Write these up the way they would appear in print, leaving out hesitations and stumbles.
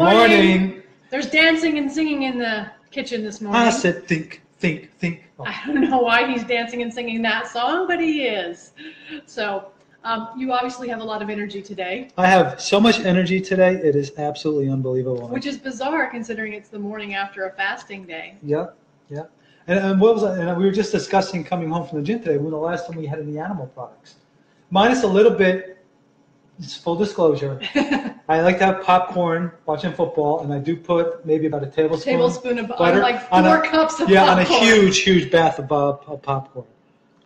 Morning. There's dancing and singing in the kitchen this morning. I said think. Oh. I don't know why he's dancing and singing that song, but he is. So you obviously have a lot of energy today. I have so much energy today. It is absolutely unbelievable. Which is bizarre considering it's the morning after a fasting day. Yeah, yeah. And what was I, and we were just discussing coming home from the gym today when the last time we had any animal products. Minus a little bit, it's full disclosure. I like to have popcorn watching football, and I do put maybe about a tablespoon of butter, like four cups of popcorn. Yeah, on a huge bath of popcorn.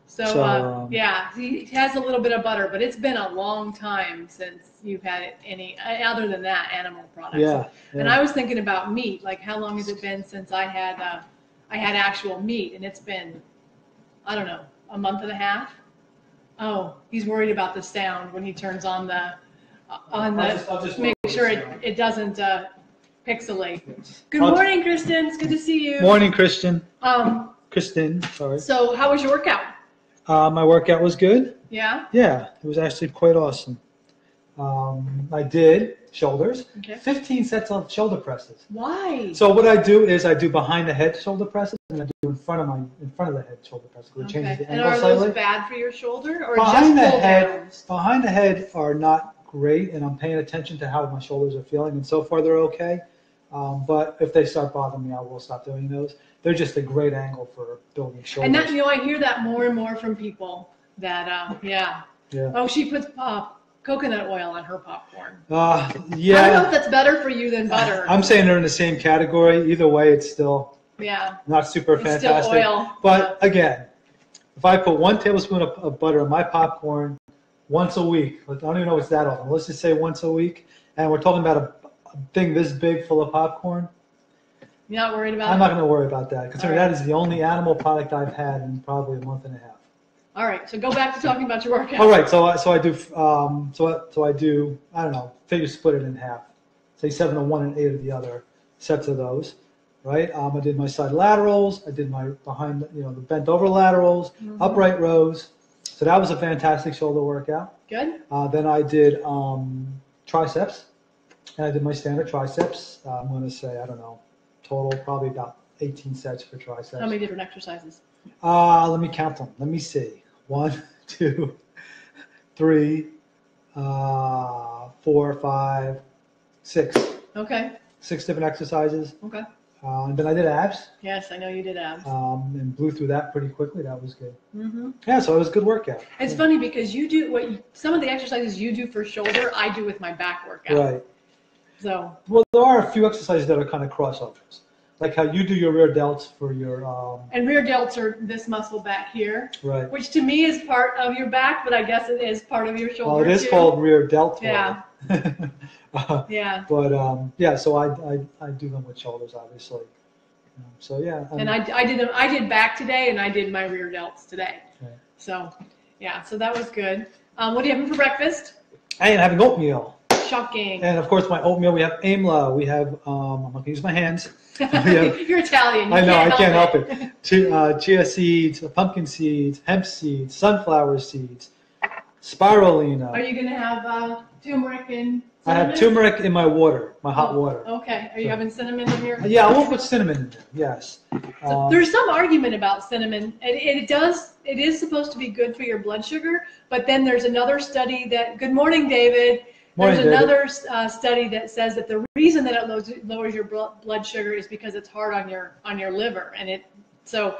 So yeah, he has a little bit of butter, but it's been a long time since you've had any other than that animal products. Yeah, yeah. And I was thinking about meat, like how long has it been since I had actual meat, and it's been, I don't know, a month and a half. Oh, he's worried about the sound when he turns on the, I'll just make sure it doesn't pixelate. Good morning, Kristen. It's good to see you. Morning, Kristen. Kristen, sorry. So how was your workout? My workout was good. Yeah? Yeah, it was actually quite awesome. I did shoulders, okay. 15 sets of shoulder presses. Why? So what I do is I do behind the head shoulder presses, and I do in front of the head shoulder presses. It changes the angle slightly. And are those bad for your shoulder, or just pull downs? Behind the head are not great, and I'm paying attention to how my shoulders are feeling, and so far they're okay. But if they start bothering me, I will stop doing those. They're just a great angle for building shoulders. And that, you know, I hear that more and more from people. That yeah. Oh, she puts coconut oil on her popcorn. Yeah. I don't know if that's better for you than butter. I'm saying they're in the same category. Either way, it's still not super fantastic. Still oil. But again, if I put 1 tablespoon of butter on my popcorn once a week, I don't even know it's that often. Let's just say once a week, and we're talking about a thing this big full of popcorn. You're not worried about that? I'm not going to worry about that, considering that is the only animal product I've had in probably a month and a half. All right, so go back to talking about your workout. All right, so I do I don't know, figure split it in half, say 7 of one and 8 of the other sets of those, right? I did my side laterals, I did my behind, you know, the bent over laterals, upright rows. So that was a fantastic shoulder workout. Good. Then I did triceps, and I did my standard triceps. I'm going to say, I don't know, total probably about 18 sets for triceps. How many different exercises? Let me count them. Let me see. 1, 2, 3, 4, 5, 6. Okay. 6 different exercises. Okay. And then I did abs. Yes, I know you did abs. And blew through that pretty quickly. That was good. Yeah, so it was a good workout. It's funny because you do some of the exercises you do for shoulder, I do with my back workout. Right. So. Well, there are a few exercises that are kind of crossovers. Like how you do your rear delts for your... And rear delts are this muscle back here, right? Which to me is part of your back, but I guess it is part of your shoulder. Well, it is called rear delt. Yeah. Yeah. But yeah, so I do them with shoulders, obviously. So yeah. And I did back today, and I did my rear delts today. Okay. So yeah, so that was good. What are you having for breakfast? I am having oatmeal. Shocking. And of course, my oatmeal, we have AMLA, we have, I'm not going to use my hands. You're Italian. I know, I can't help it. Chia seeds, pumpkin seeds, hemp seeds, sunflower seeds, spirulina. Are you going to have turmeric and cinnamon? I have turmeric in my water, my hot water. Okay. Are you having cinnamon in here? Yeah, I won't put cinnamon in there, yes. So there's some argument about cinnamon. It is supposed to be good for your blood sugar, but then there's another study that, good morning, David. There's another study that says that the reason that it lowers your blood sugar is because it's hard on your liver, and so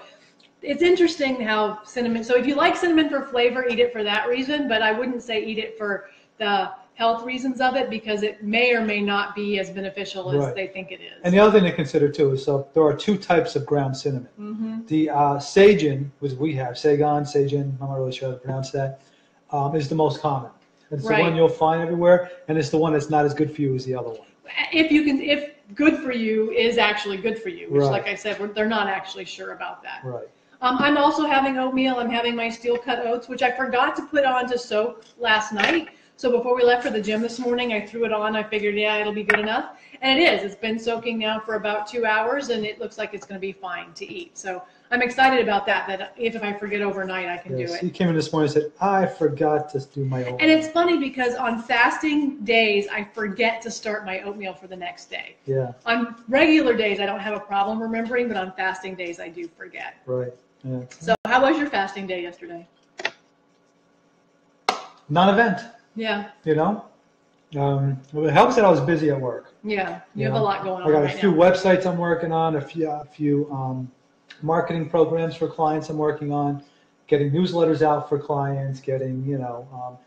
it's interesting how cinnamon. So if you like cinnamon for flavor, eat it for that reason, but I wouldn't say eat it for the health reasons of it, because it may or may not be as beneficial as they think it is. And the other thing to consider too is, so there are 2 types of ground cinnamon. The Seitan, which we have, Seitan, I'm not really sure how to pronounce that, is the most common. It's the one you'll find everywhere, and it's the one that's not as good for you as the other one. If good for you is actually good for you, which, like I said, they're not actually sure about that. Right. I'm also having oatmeal. I'm having my steel cut oats, which I forgot to put on to soak last night, So before we left for the gym this morning, I threw it on. I figured, yeah, it'll be good enough. And it is. It's been soaking now for about 2 hours, and it looks like it's going to be fine to eat. So I'm excited about that, that if I forget overnight, I can do it. You came in this morning and said, I forgot to do my oatmeal. And it's funny because on fasting days, I forget to start my oatmeal for the next day. Yeah. On regular days, I don't have a problem remembering, but on fasting days, I do forget. Right. Yeah. So how was your fasting day yesterday? Non-event. Yeah. You know? It helps that I was busy at work. Yeah. You have a lot going on. I got a few websites I'm working on, a few marketing programs for clients I'm working on, getting newsletters out for clients, getting,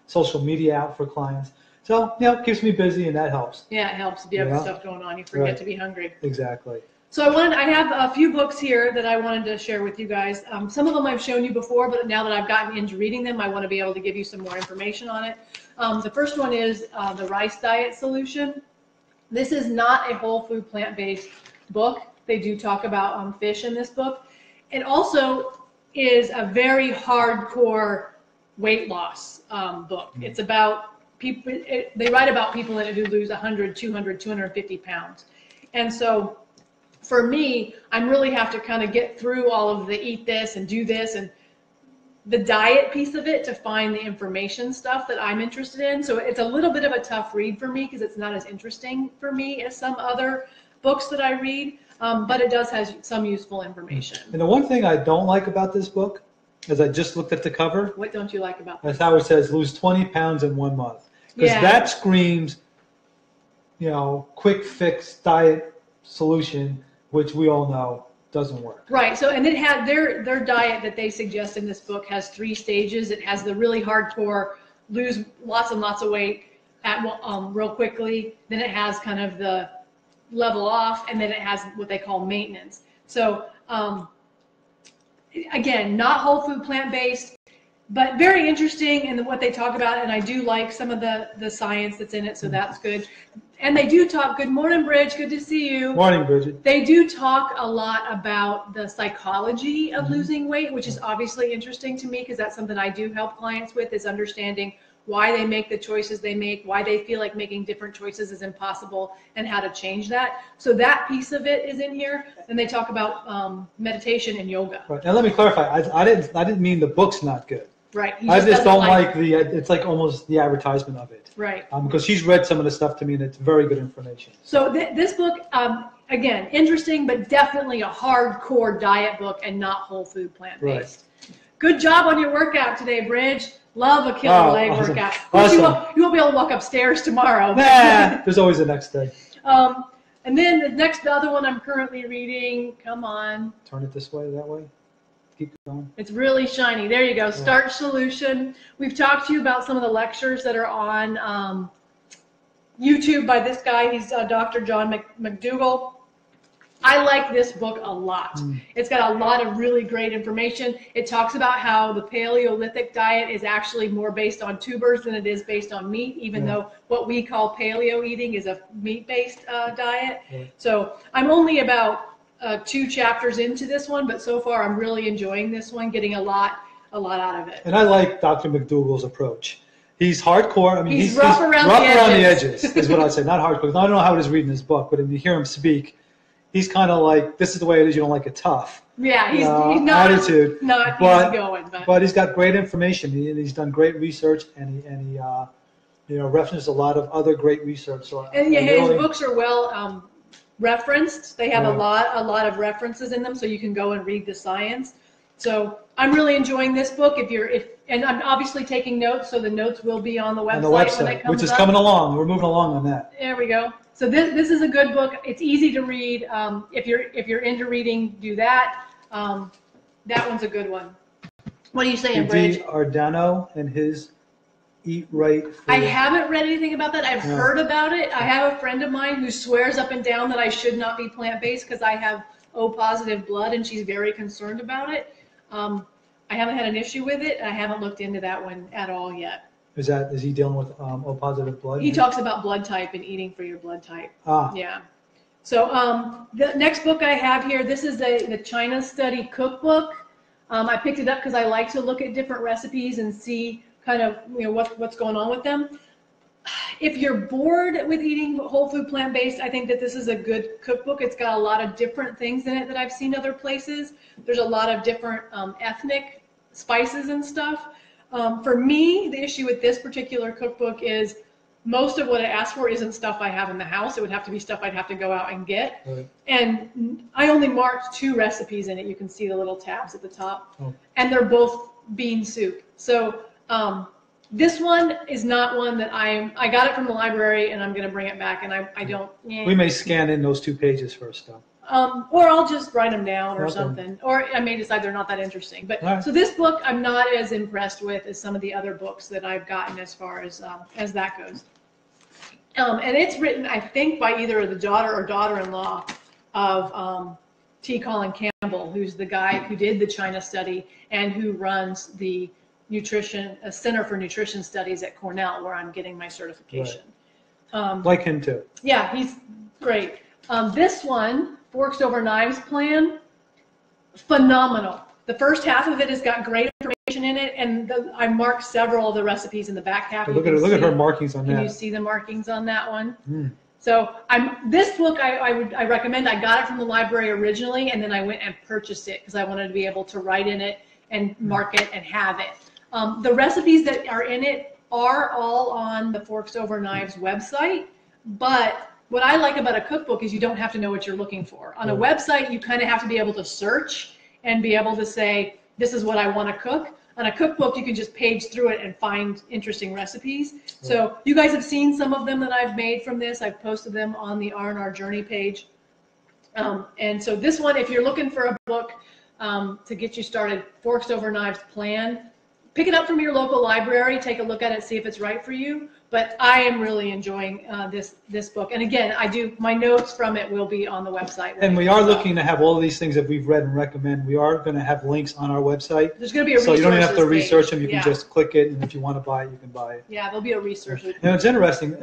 social media out for clients. So, it keeps me busy and that helps. Yeah, it helps. If you have stuff going on, you forget to be hungry. Exactly. So I have a few books here that I wanted to share with you guys. Some of them I've shown you before, but now that I've gotten into reading them, I want to be able to give you some more information on it. The first one is The Rice Diet Solution. This is not a whole food plant-based book. They do talk about fish in this book. It also is a very hardcore weight loss book. It's about people, they write about people that do lose 100, 200, 250 pounds. And so for me, I really have to kind of get through all of the eat this and do this and the diet piece of it to find the information stuff that I'm interested in. So it's a little bit of a tough read for me because it's not as interesting for me as some other books that I read. But it does have some useful information. And the one thing I don't like about this book is I just looked at the cover. What don't you like about this? That's how it says lose 20 pounds in 1 month. Because that screams, quick fix diet solution, which we all know doesn't work. Right. So, and it had their diet that they suggest in this book has 3 stages. It has the really hardcore lose lots and lots of weight real quickly. Then it has kind of the level off, and then it has what they call maintenance. So again, not whole food plant-based, but very interesting in what they talk about, and I do like some of the science that's in it, so that's good. And they do talk, good morning, Bridge, good to see you. Morning, Bridget. They do talk a lot about the psychology of losing weight, which is obviously interesting to me because that's something I do help clients with, is understanding why they make the choices they make, why they feel like making different choices is impossible, and how to change that. So that piece of it is in here, and they talk about meditation and yoga. Right. Now let me clarify. I didn't mean the book's not good. Right. I just don't like the. It's like almost the advertisement of it. Right. Because she's read some of the stuff to me, and it's very good information. So this book, again, interesting, but definitely a hardcore diet book and not whole food plant based. Right. Good job on your workout today, Bridge. Love a killer leg workout. Awesome. You won't be able to walk upstairs tomorrow. Nah, there's always the next day. And then the other one I'm currently reading. Come on. Turn it this way, that way. Keep going. It's really shiny. There you go. Yeah. Starch Solution. We've talked to you about some of the lectures that are on YouTube by this guy. He's Dr. John McDougall. I like this book a lot. It's got a lot of really great information. It talks about how the Paleolithic diet is actually more based on tubers than it is based on meat, even though what we call paleo eating is a meat-based diet. So I'm only about 2 chapters into this one, but so far I'm really enjoying this one, getting a lot out of it. And I like Dr. McDougall's approach. He's hardcore. I mean, he's rough around the edges is what I'd say. Not hardcore. I don't know how it is reading this book, but if you hear him speak, he's kind of like, this is the way it is, you don't like it tough. Yeah, he's not attitude, not easygoing, but he's got great information. He's done great research, and he references a lot of other great research. So his books are well referenced. They have a lot of references in them, so you can go and read the science. So I'm really enjoying this book. And I'm obviously taking notes, so the notes will be on the website, when it comes up, coming along. We're moving along on that. There we go. So this is a good book. It's easy to read. If you're into reading, do that. That one's a good one. What are you saying, Bridge? Ardano and his Eat Right Food. I haven't read anything about that. I've heard about it. I have a friend of mine who swears up and down that I should not be plant-based because I have O-positive blood, and she's very concerned about it. I haven't had an issue with it. I haven't looked into that one at all yet. Is he dealing with O-positive blood? He talks about blood type and eating for your blood type. Yeah. So the next book I have here, this is the China Study Cookbook. I picked it up because I like to look at different recipes and see kind of what's going on with them. if you're bored with eating whole food plant-based, I think that this is a good cookbook. It's got a lot of different things in it that I've seen other places. There's a lot of different ethnic spices and stuff. For me, the issue with this particular cookbook is most of what I asked for isn't stuff I have in the house. It would have to be stuff I'd have to go out and get. Right. And I only marked 2 recipes in it. You can see the little tabs at the top. Oh. And they're both bean soup. So this one is not one that I got it from the library and I'm going to bring it back. And I don't. Yeah. We may scan in those 2 pages first though. Or I'll just write them down or something. Or I may decide they're not that interesting. But right. So this book I'm not as impressed with as some of the other books that I've gotten as far as that goes. And it's written, I think, by either the daughter or daughter-in-law of T. Colin Campbell, who's the guy who did the China Study and who runs the Center for Nutrition Studies at Cornell, where I'm getting my certification. Right. Like him too. Yeah, he's great. This one, Forks Over Knives Plan, phenomenal. The first half of it has got great information in it, and I marked several of the recipes in the back half. Look at her markings on that. Can you see the markings on that one? Mm. So this book I recommend. I got it from the library originally, and then I went and purchased it because I wanted to be able to write in it and mark it and have it. The recipes that are in it are all on the Forks Over Knives website, but what I like about a cookbook is you don't have to know what you're looking for. On a website, you kind of have to be able to search and be able to say, this is what I want to cook. On a cookbook, you can just page through it and find interesting recipes. So you guys have seen some of them that I've made from this. I've posted them on the R&R Journey page. And so this one, if you're looking for a book to get you started, Forks Over Knives Plan, pick it up from your local library, take a look at it, see if it's right for you. But I am really enjoying this book. And again, my notes from it will be on the website. And we are looking to have all of these things that we've read and recommend. We are going to have links on our website. There's going to be a resources page. So you don't even have to research them. You can just click it, and if you want to buy it, you can buy it. Yeah, there'll be a research. And it's interesting.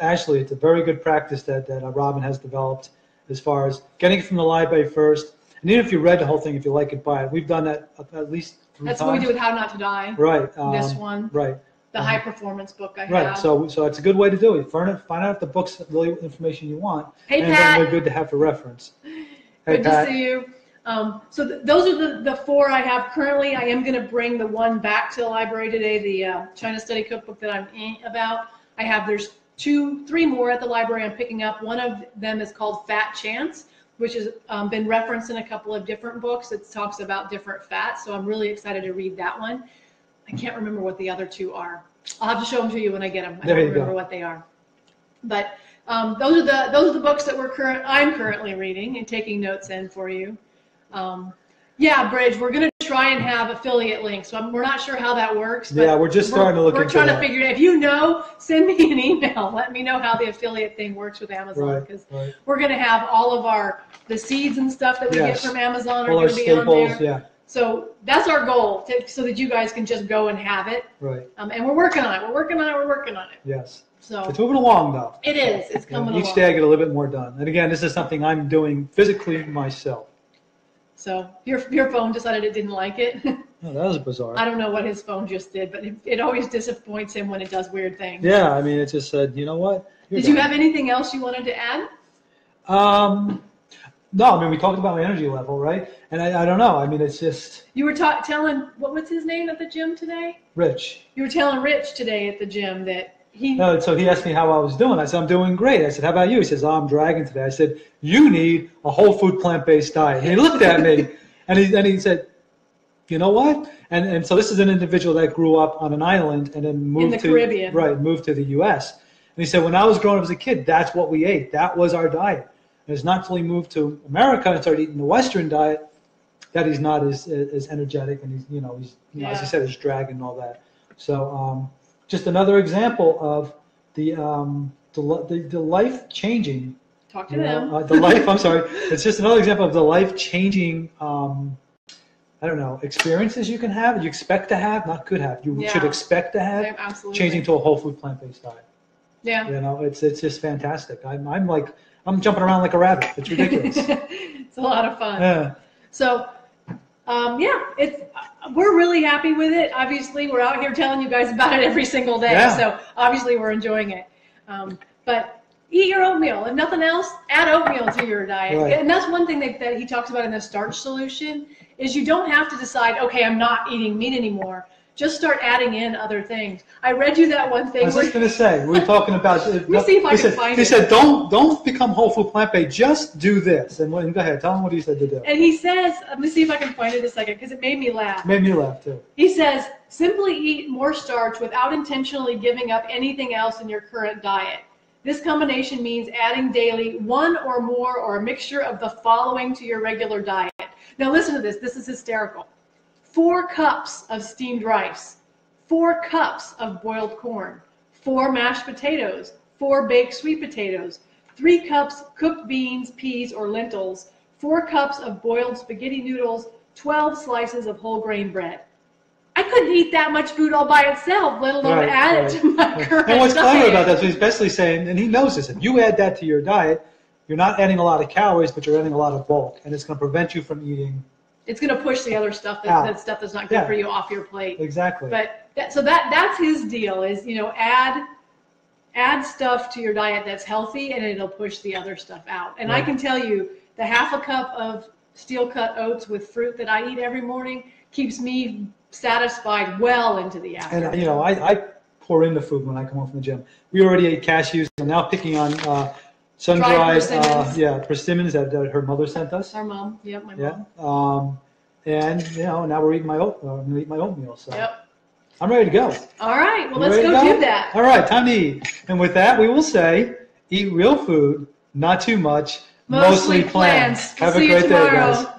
Actually, it's a very good practice that Robin has developed as far as getting it from the library first. And even if you read the whole thing, if you like it, buy it. We've done that at least 3 times. That's what we do with How Not to Die. Right. This one. Right. The high performance book I have. Right, so it's a good way to do it. Find out if the book's really information you want. Hey, and Pat. Then they're good to have for reference. Hey, good Pat. To see you. So those are the 4 I have currently. I am going to bring the one back to the library today, the China Study Cookbook that I'm about. I have, there's 2, 3 more at the library I'm picking up. One of them is called Fat Chance, which has been referenced in a couple of different books. It talks about different fats, so I'm really excited to read that one. I can't remember what the other 2 are. I'll have to show them to you when I get them. I don't remember what they are. But those are the books that I'm currently reading and taking notes in for you. Yeah, Bridge, we're going to try and have affiliate links. So we're not sure how that works. But yeah, we're just starting to look into it. We're trying to figure it out. If you know, send me an email. Let me know how the affiliate thing works with Amazon, because we're going to have all of the seeds and stuff that we get from Amazon are going to be on there. Yeah. So that's our goal, so that you guys can just go and have it. Right. And we're working on it. We're working on it. We're working on it. Yes. So it's moving along, though. It is. It's coming along. Each day I get a little bit more done. And again, this is something I'm doing physically myself. So your phone decided it didn't like it. No, that was bizarre. I don't know what his phone just did, but it always disappoints him when it does weird things. Yeah, I mean, it just said, you know what? Did you have anything else you wanted to add? No, I mean, we talked about my energy level, right? And I don't know. I mean, it's just... You were telling... What's his name at the gym today? Rich. You were telling Rich today at the gym that he... No, so he asked me how I was doing. I said, I'm doing great. I said, how about you? He says, oh, I'm dragging today. I said, you need a whole food plant-based diet. And he looked at me, and he said, you know what? And so this is an individual that grew up on an island and then moved to... Caribbean. Right, moved to the U.S. And he said, when I was growing up as a kid, that's what we ate. That was our diet. And it's not until he moved to America and started eating the Western diet that he's not as energetic, and he's, as you said, he's dragging and all that. So just another example of the life changing. Talk to them. I'm sorry. It's just another example of the life changing. I don't know, experiences you can have, you expect to have, not could have. You should expect to have. Absolutely. Changing to a whole food plant based diet. Yeah. You know, it's just fantastic. I'm like. I'm jumping around like a rabbit. It's ridiculous. It's a lot of fun. Yeah. So We're really happy with it. Obviously, we're out here telling you guys about it every single day. Yeah. So obviously, we're enjoying it. But eat your oatmeal. If nothing else, add oatmeal to your diet. Right. And that's one thing that he talks about in The Starch Solution is you don't have to decide, okay, I'm not eating meat anymore. Just start adding in other things. I read you that one thing. I was just going to say, we were talking about. Let me see if I can find it. He said, don't become whole food plant-based. Just do this. And go ahead. Tell him what he said to do. And he says, let me see if I can find it a second, because it made me laugh. It made me laugh, too. He says, simply eat more starch without intentionally giving up anything else in your current diet. This combination means adding daily one or more or a mixture of the following to your regular diet. Now, listen to this. This is hysterical. 4 cups of steamed rice, 4 cups of boiled corn, 4 mashed potatoes, 4 baked sweet potatoes, 3 cups cooked beans, peas, or lentils, 4 cups of boiled spaghetti noodles, 12 slices of whole grain bread. I couldn't eat that much food all by itself, let alone add it to my current diet. And what's clever about that is he's basically saying, and he knows this, if you add that to your diet, you're not adding a lot of calories, but you're adding a lot of bulk, and it's going to prevent you from eating. It's going to push the other stuff, that stuff that's not good for you, off your plate. Exactly. But that's his deal is, you know, add stuff to your diet that's healthy, and it'll push the other stuff out. And I can tell you, the half a cup of steel-cut oats with fruit that I eat every morning keeps me satisfied well into the afternoon. And, you know, I pour in the food when I come home from the gym. We already ate cashews. I'm now picking on sun-dried persimmons. Persimmons that her mother sent us. Our mom, my mom. And you know, now we're eating my oatmeal. I'm gonna eat my oatmeal. So I'm ready to go. All right, well let's go do that. All right, time to eat. And with that, we will say, eat real food, not too much, mostly plants. Have a great day, guys.